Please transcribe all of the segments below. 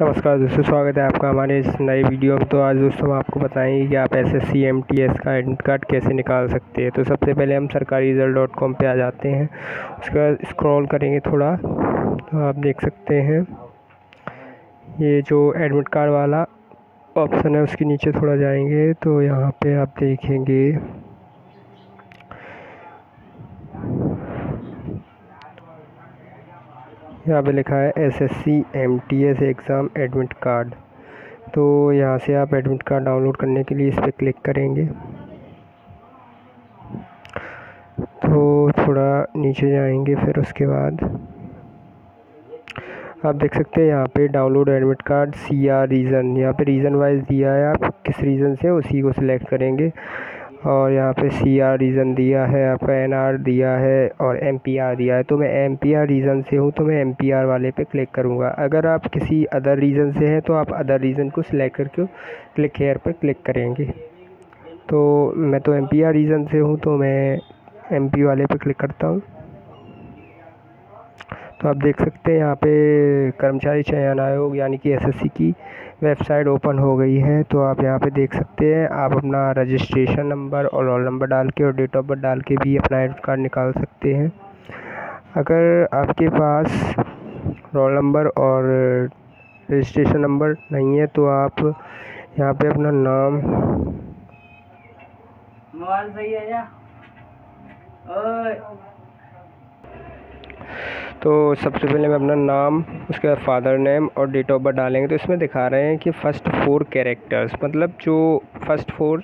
नमस्कार दोस्तों, स्वागत है आपका हमारे इस नए वीडियो में। तो आज दोस्तों हम आपको बताएंगे कि आप SSC MTS का एडमिट कार्ड कैसे निकाल सकते हैं। तो सबसे पहले हम सरकारी रिजल्ट.com पे आ जाते हैं, उसके बाद स्क्रॉल करेंगे थोड़ा तो आप देख सकते हैं ये जो एडमिट कार्ड वाला ऑप्शन है उसके नीचे थोड़ा जाएंगे तो यहाँ पर आप देखेंगे यहाँ पे लिखा है SSC MTS exam admit card. तो यहाँ से आप एडमिट कार्ड डाउनलोड करने के लिए इस पर क्लिक करेंगे। तो थोड़ा नीचे जाएंगे, फिर उसके बाद आप देख सकते हैं यहाँ पे download admit card CR reason, यहाँ पे रीज़न वाइज दिया है, आप किस रीज़न से उसी को सिलेक्ट करेंगे। और यहाँ पे CR रीज़न दिया है, आपका NR दिया है और MPR दिया है। तो मैं MPR रीज़न से हूँ तो मैं MPR वाले पे क्लिक करूँगा। अगर आप किसी अदर रीज़न से हैं तो आप अदर रीज़न को सिलेक्ट करके क्लिक हेयर पर क्लिक करेंगे। तो मैं तो MPR रीज़न से हूँ तो मैं MP वाले पे क्लिक करता हूँ। तो आप देख सकते हैं यहाँ पे कर्मचारी चयन आयोग यानी कि SSC की वेबसाइट ओपन हो गई है। तो आप यहाँ पे देख सकते हैं, आप अपना रजिस्ट्रेशन नंबर और रोल नंबर डाल के और डेट ऑफ बर्थ डाल के भी अपना एडमिट कार्ड निकाल सकते हैं। अगर आपके पास रोल नंबर और रजिस्ट्रेशन नंबर नहीं है तो आप यहाँ पे अपना नाम, मोबाइल सही है या तो सबसे पहले मैं अपना नाम, उसके बाद फादर नेम और डेट ऑफ बर्थ डालेंगे। तो इसमें दिखा रहे हैं कि फर्स्ट 4 कैरेक्टर्स मतलब जो फर्स्ट 4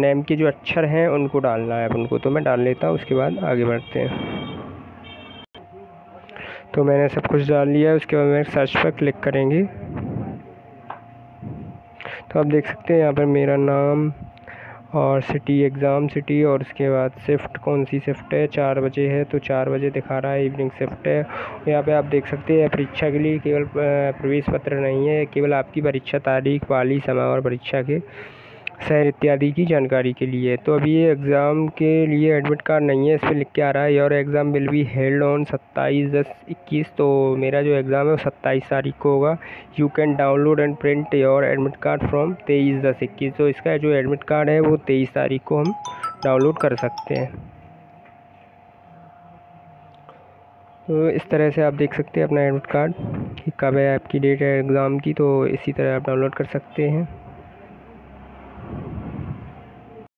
नेम के जो अक्षर हैं उनको डालना है अपन को। तो मैं डाल लेता हूँ, उसके बाद आगे बढ़ते हैं। तो मैंने सब कुछ डाल लिया है, उसके बाद मैं सर्च पर क्लिक करेंगे। तो आप देख सकते हैं यहाँ पर मेरा नाम और सिटी, एग्ज़ाम सिटी और उसके बाद शिफ्ट, कौन सी शिफ्ट है, 4 बजे है तो 4 बजे दिखा रहा है इवनिंग शिफ्ट है। यहाँ पे आप देख सकते हैं परीक्षा के लिए केवल प्रवेश पत्र नहीं है, केवल आपकी परीक्षा तारीख, वाली, समय और परीक्षा के शहर इत्यादि की जानकारी के लिए। तो अभी ये एग्ज़ाम के लिए एडमिट कार्ड नहीं है, इस पर लिख के आ रहा है your exam will be held on 27/10/21। तो मेरा जो एग्ज़ाम है वो 27 तारीख को होगा। You can download and print your admit card from 23/10/21। तो इसका जो एडमिट कार्ड है वो 23 तारीख को हम डाउनलोड कर सकते हैं। तो इस तरह से आप देख सकते हैं अपना एडमिट कार्ड कि कब है आपकी डेट है एग्ज़ाम की, तो इसी तरह आप डाउनलोड कर सकते हैं।